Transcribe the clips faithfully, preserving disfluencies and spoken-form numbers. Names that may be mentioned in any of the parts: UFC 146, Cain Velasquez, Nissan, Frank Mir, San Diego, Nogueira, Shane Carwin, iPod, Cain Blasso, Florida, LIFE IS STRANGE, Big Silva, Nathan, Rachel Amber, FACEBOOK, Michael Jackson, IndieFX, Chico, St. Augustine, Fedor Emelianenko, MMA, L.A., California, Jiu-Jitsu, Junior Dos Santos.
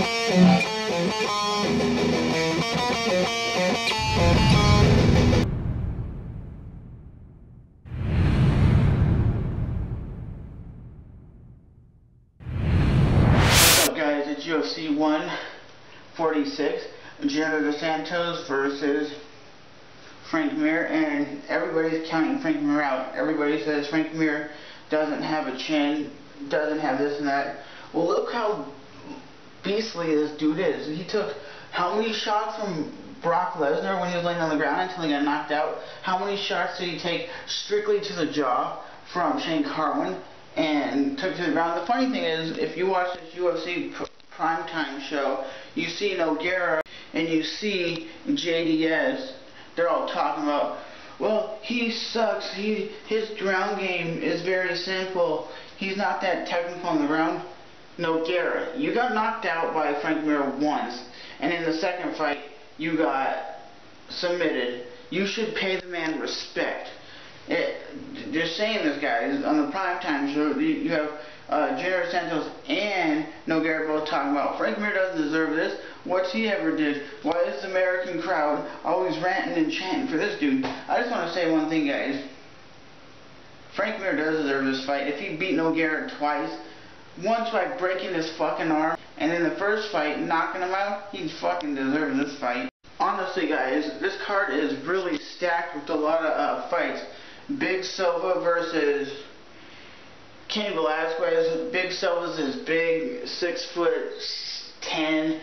What's up, guys? It's U F C one forty-six, Junior Dos Santos versus Frank Mir, and everybody's counting Frank Mir out. Everybody says Frank Mir doesn't have a chin, doesn't have this and that. Well, look how beastly this dude is. He took how many shots from Brock Lesnar when he was laying on the ground until he got knocked out? How many shots did he take strictly to the jaw from Shane Carwin and took to the ground? The funny thing is, if you watch this U F C pr primetime show, you see Nogueira and you see J D S. They're all talking about, well, he sucks. He his ground game is very simple. He's not that technical on the ground. Nogueira, you got knocked out by Frank Mir once, and in the second fight, you got submitted. You should pay the man respect. It, they're saying this guy is on the primetime show. You have uh, Junior Dos Santos and Nogueira both talking about Frank Mir doesn't deserve this. What's he ever did? Why is the American crowd always ranting and chanting for this dude? I just want to say one thing, guys. Frank Mir does deserve this fight. If he beat Nogueira twice, once by breaking his fucking arm, and in the first fight knocking him out, he fucking deserves this fight. Honestly, guys, this card is really stacked with a lot of uh, fights. Big Silva versus Cain Velasquez. Big Silva's this big six foot ten,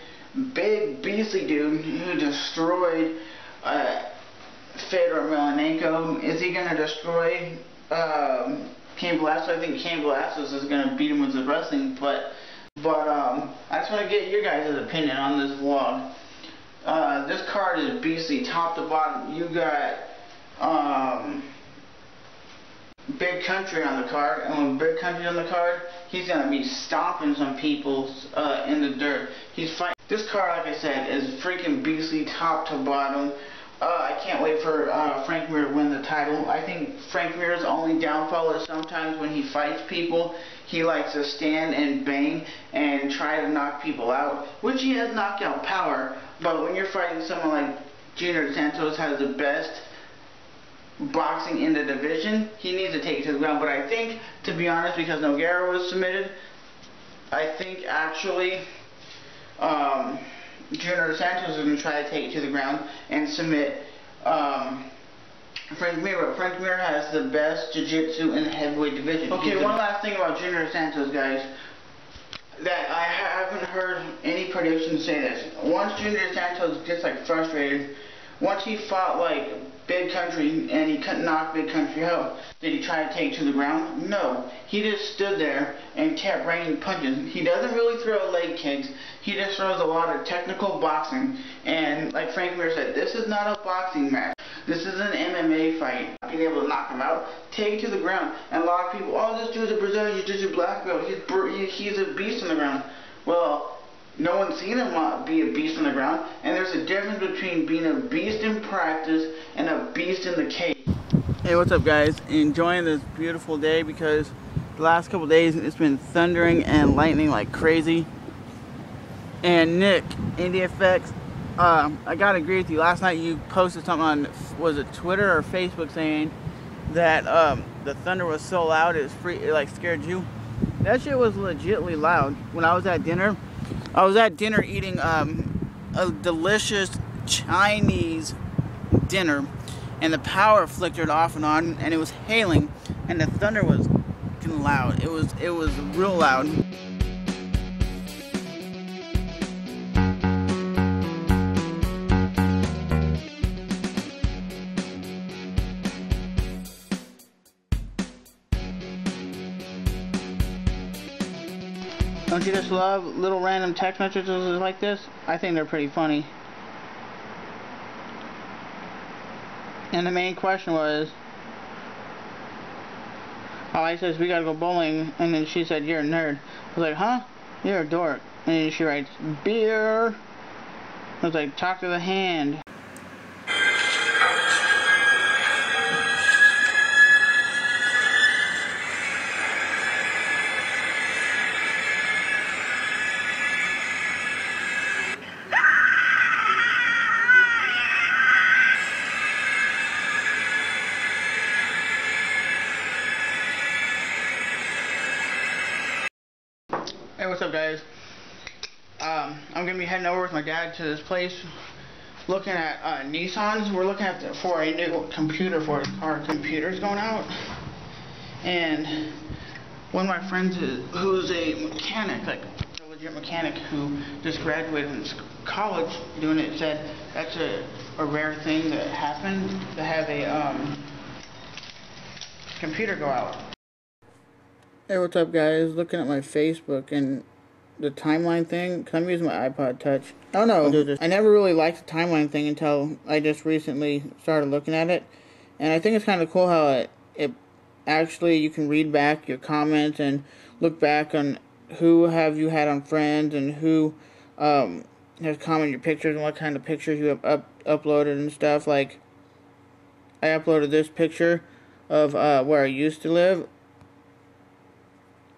big beastly dude who destroyed uh, Fedor Emelianenko. Is he gonna destroy? Um, Cain Blasso? I think Cain Blasso is going to beat him with his wrestling, but but um, I just want to get your guys' opinion on this vlog. Uh, this card is beastly, top to bottom. You got um, Big Country on the card, and when Big Country's on the card, he's going to be stomping some people uh, in the dirt. He's fighting. This card, like I said, is freaking beastly, top to bottom. Uh, I can't wait for uh, Frank Mir to win the title. I think Frank Mir's only downfall is sometimes when he fights people, he likes to stand and bang and try to knock people out, which he has knockout power, but when you're fighting someone like Junior Dos Santos, has the best boxing in the division, he needs to take it to the ground. But I think, to be honest, because Nogueira was submitted, I think actually... Um, Junior Dos Santos is going to try to take it to the ground and submit um, Frank Mir. Frank Mir has the best jiu-jitsu in the heavyweight division. Okay, He's one last thing about Junior Dos Santos, guys, that I haven't heard any predictions say this. Once Junior Dos Santos gets like frustrated, once he fought like Big Country and he couldn't knock Big Country out, did he try to take it to the ground? No. He just stood there and kept raining punches. He doesn't really throw leg kicks. He just throws a lot of technical boxing. And like Frank Mir said, this is not a boxing match. This is an M M A fight. Being able to knock him out, take it to the ground. And a lot of people, oh, this dude's a Brazilian Jiu-Jitsu black belt. He's, he's a beast on the ground. Well, no one's seen him be a beast on the ground, and there's a difference between being a beast in practice and a beast in the cage. Hey, what's up, guys? Enjoying this beautiful day because the last couple days it's been thundering and lightning like crazy. And Nick, IndieFX, um, I gotta agree with you. Last night you posted something on, was it Twitter or Facebook, saying that um, the thunder was so loud it was free, it like scared you. That shit was legitimately loud. When I was at dinner. I was at dinner eating um, a delicious Chinese dinner, and the power flickered off and on, and it was hailing, and the thunder was fucking loud. It was it was real loud. Don't you just love little random text messages like this? I think they're pretty funny. And the main question was, oh, I says, we gotta go bowling, and then she said, you're a nerd. I was like, huh? You're a dork. And she writes, beer. I was like, talk to the hand. Hey, what's up, guys? Um, I'm gonna be heading over with my dad to this place, looking at uh, Nissans. We're looking at the, for a new computer for our computer's going out, and one of my friends is, who's a mechanic, like a legit mechanic who just graduated from college doing it, said that's a, a rare thing that happened to have a um, computer go out. Hey, what's up, guys? Looking at my Facebook and the timeline thing, because I'm using my iPod Touch. I don't know. I never really liked the timeline thing until I just recently started looking at it. And I think it's kind of cool how it, it actually, you can read back your comments and look back on who have you had on friends and who um, has commented your pictures and what kind of pictures you have up, uploaded and stuff. Like, I uploaded this picture of uh, where I used to live.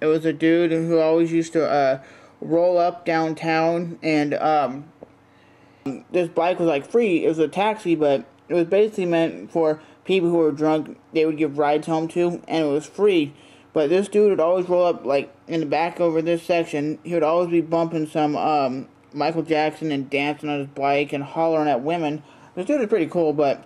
It was a dude who always used to uh, roll up downtown, and um, this bike was like free. It was a taxi, but it was basically meant for people who were drunk. They would give rides home to, and it was free. But this dude would always roll up like in the back over this section. He would always be bumping some um, Michael Jackson and dancing on his bike and hollering at women. This dude is pretty cool, but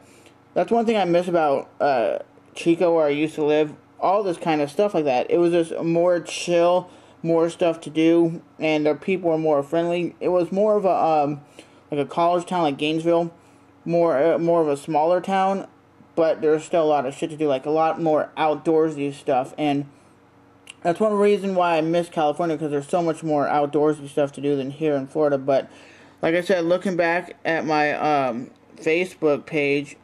that's one thing I miss about uh, Chico, where I used to live. All this kind of stuff like that. It was just more chill, more stuff to do, and their people were more friendly. It was more of a um, like a college town like Gainesville, more uh, more of a smaller town, but there's still a lot of shit to do, like a lot more outdoorsy stuff, and that's one reason why I miss California, because there's so much more outdoorsy stuff to do than here in Florida. But like I said, looking back at my um, Facebook page.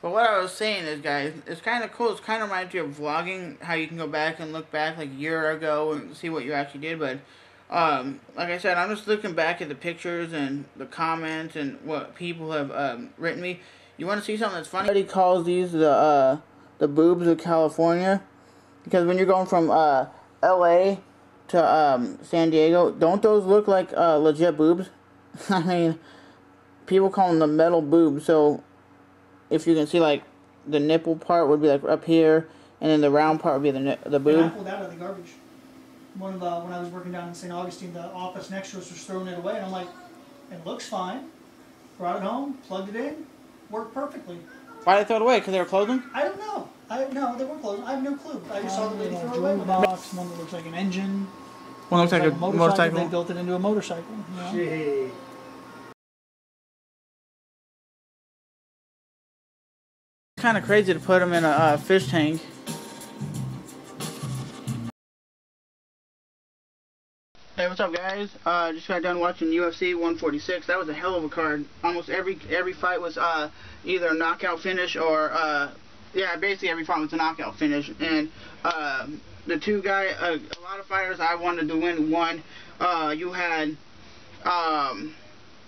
But what I was saying is, guys, it's kind of cool. It's kind of reminds you of vlogging, how you can go back and look back like a year ago and see what you actually did. But, um, like I said, I'm just looking back at the pictures and the comments and what people have um, written me. You want to see something that's funny? Somebody calls these the uh, the boobs of California, because when you're going from uh, L A to um, San Diego, don't those look like uh, legit boobs? I mean, people call them the metal boobs, so... If you can see, like, the nipple part would be, like, up here, and then the round part would be the the boob. And I pulled out of the garbage. One of the, when I was working down in Saint Augustine, the office next to us was throwing it away, and I'm like, it looks fine. Brought it home, plugged it in, worked perfectly. Why did they throw it away? Because they were clothing? I don't know. I No, they weren't clothing. I have no clue. I just um, saw the lady throw it away. Box, one that looks like an engine. One looks like, like a motorcycle. motorcycle. They built it into a motorcycle. You know? It's kind of crazy to put them in a uh, fish tank. Hey, what's up, guys? Uh, just got done watching U F C one forty-six. That was a hell of a card. Almost every every fight was uh, either a knockout finish or uh, yeah, basically every fight was a knockout finish. And uh, the two guys, uh, a lot of fighters I wanted to win won. Uh, you had um,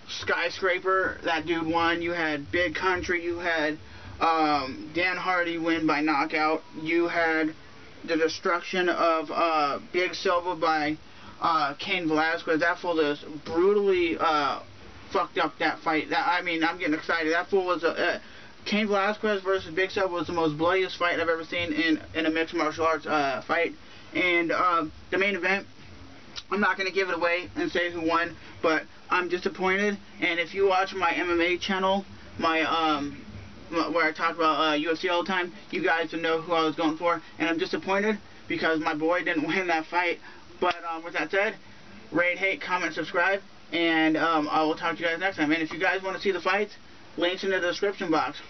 Skyscraper. That dude won. You had Big Country. You had Um, Dan Hardy win by knockout. You had the destruction of uh, Big Silva by uh, Cain Velasquez. That fool just brutally uh, fucked up that fight. That, I mean, I'm getting excited. That fool was a, uh, Cain Velasquez versus Big Silva was the most bloodiest fight I've ever seen in in a mixed martial arts uh, fight. And um, the main event, I'm not gonna give it away and say who won, but I'm disappointed. And if you watch my M M A channel, my um. where I talk about uh, U F C all the time, you guys would know who I was going for, and I'm disappointed because my boy didn't win that fight. But um, with that said, rate, hate, comment, subscribe, and um, I will talk to you guys next time. And if you guys want to see the fights, links in the description box.